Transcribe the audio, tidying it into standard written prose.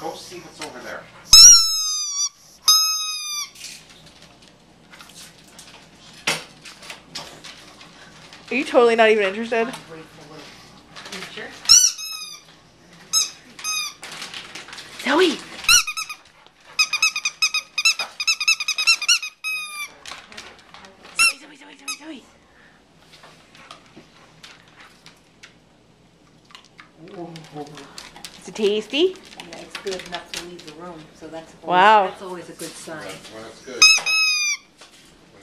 Go see what's over there. Are you totally not even interested? Zoe! Zoe! Is it tasty? Yeah, it's good enough to leave the room, so that's always, wow. That's always a good sign. Well, that's good.